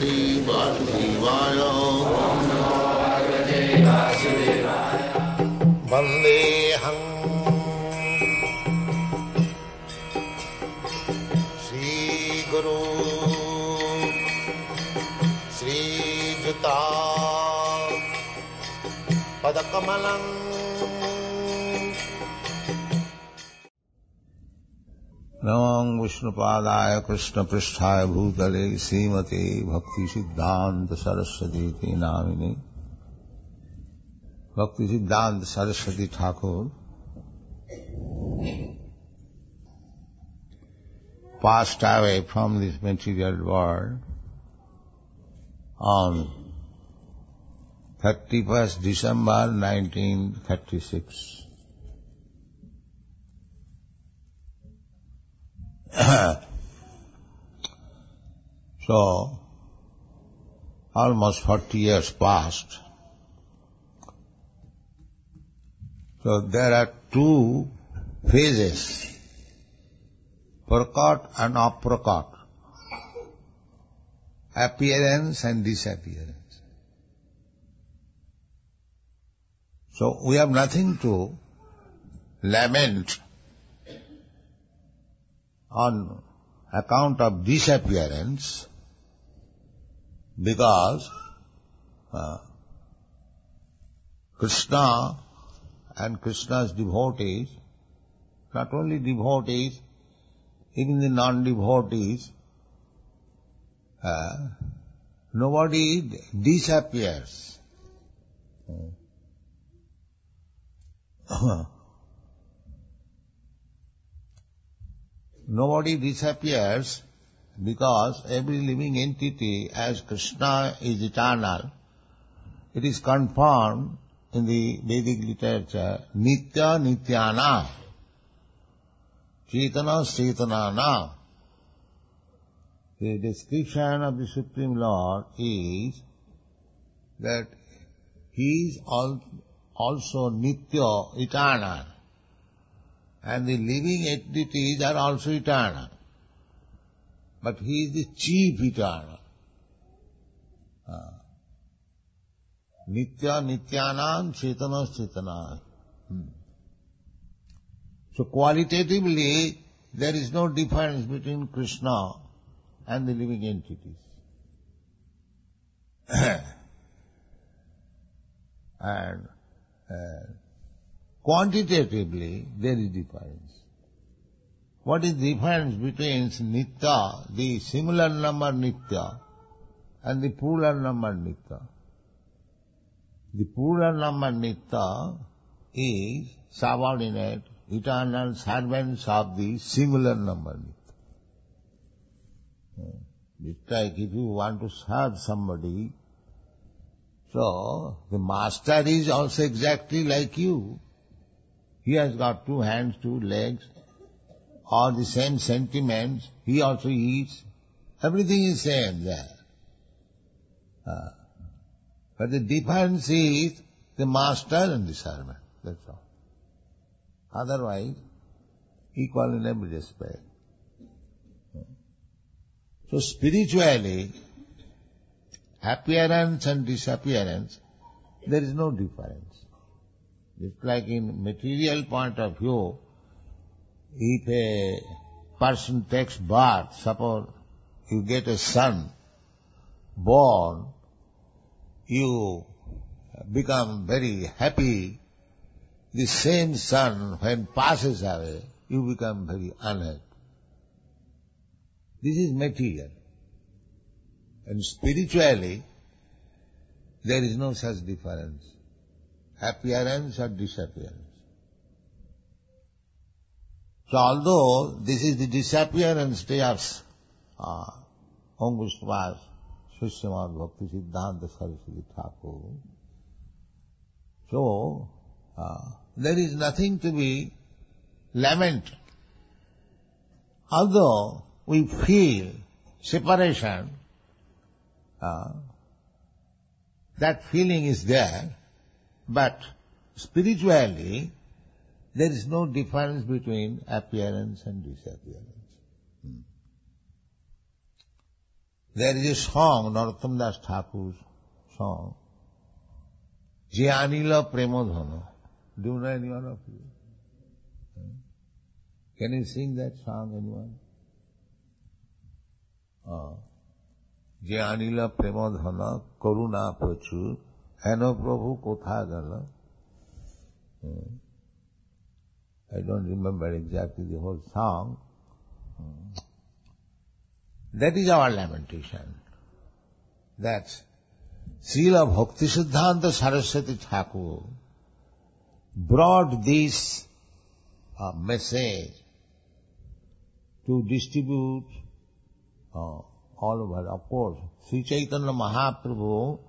Bhagavate Vasudevaya. Om Namo Bhagavate Vasudevaya. Vandeham Sri Guru Sri Juta Padakamalam. Namang Vishnupadaya Krishna Pristhaya Bhutale Srimate Bhaktisiddhanta Sarasvati Te Namine. Bhaktisiddhanta Sarasvati Thakur passed away from this material world on 31st December 1936. So, almost 40 years passed. So there are two phases, prakat and aprakat, appearance and disappearance. So we have nothing to lament on account of disappearance, because Krishna and Krishna's devotees, not only devotees, even the non-devotees, nobody disappears. Nobody disappears because every living entity, as Krishna is eternal, it is confirmed in the Vedic literature, nitya-nityānāṁ, cetana-cetanānāṁ. The description of the Supreme Lord is that He is also nitya, eternal, and the living entities are also eternal. But He is the chief eternal. Nitya-nityānāṁ, cetana-cetanānāṁ. So qualitatively, there is no difference between Krishna and the living entities. And quantitatively, there is difference. What is the difference between nitya, the similar number nitya, and the plural number nitya? The plural number nitya is subordinate, eternal servants of the singular number nitya. It's like if you want to serve somebody, so the master is also exactly like you. He has got two hands, two legs, all the same sentiments. He also eats. Everything is same there. But the difference is the master and the servant. That's all. Otherwise, equal in every respect. So spiritually, appearance and disappearance, there is no difference. It's like in material point of view, if a person takes birth, suppose you get a son born, you become very happy. The same son, when passes away, you become very unhappy. This is material. And spiritually, there is no such difference. Appearance or disappearance. So although this is the disappearance day of Om Goswami Shushyaman Bhaktisiddhanta Sarasvati Thakur, so there is nothing to be lamented. Although we feel separation, that feeling is there, but spiritually, there is no difference between appearance and disappearance. There is a song, Narottama Dasa Thakur's song, Jyanila Premadhana. Do you know anyone of you? Can you sing that song, anyone? Jyanila Premadhana Karuna Prachur Heno Prabhu Kothagala. I don't remember exactly the whole song. That is our lamentation. That Srila Bhaktisiddhanta Sarasvati Thakur brought this message to distribute all over. Of course, Śrī Caitanya Mahāprabhu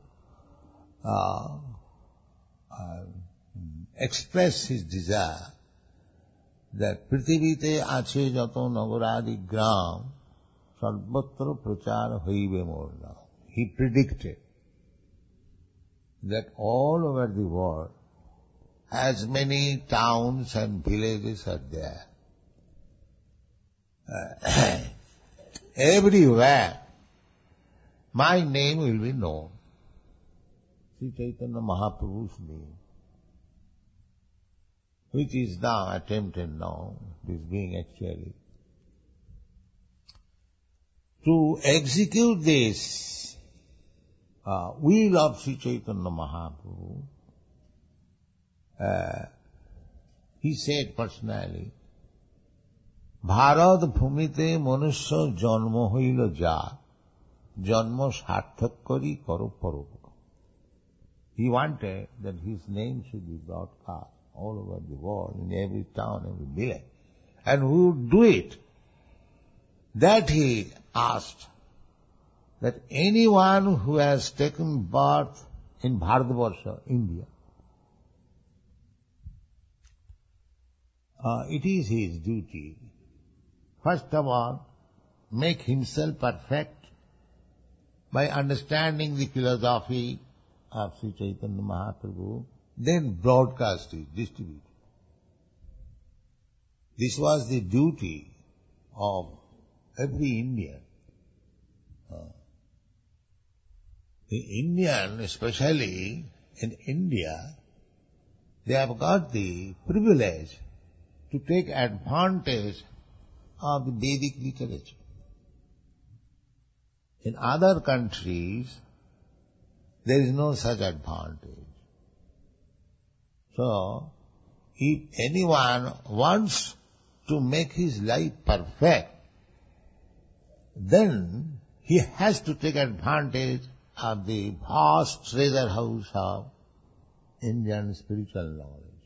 expressed his desire that Prithivite ache jato nagaradi gram sarvatra prachar hoibe morna. He predicted that all over the world, as many towns and villages are there, everywhere my name will be known. Sri Chaitanya Mahaprabhu's name, which is now attempted now, is being actually. To execute this will of Sri Chaitanya Mahaprabhu, he said personally, Bharat Bhumite Manusya Janma Hoila Ja Janma Sarthak Kari Karo Paro. He wanted that his name should be broadcast all over the world, in every town, every village. And who would do it? That he asked that anyone who has taken birth in Bharatavarsha, India, it is his duty, first of all, make himself perfect by understanding the philosophy of Sri Chaitanya Mahaprabhu, then broadcast it, distribute it. This was the duty of every Indian. The Indian, especially in India, they have got the privilege to take advantage of the Vedic literature. In other countries, there is no such advantage. So, if anyone wants to make his life perfect, then he has to take advantage of the vast treasure house of Indian spiritual knowledge.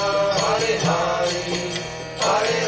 Hare Hare, Hare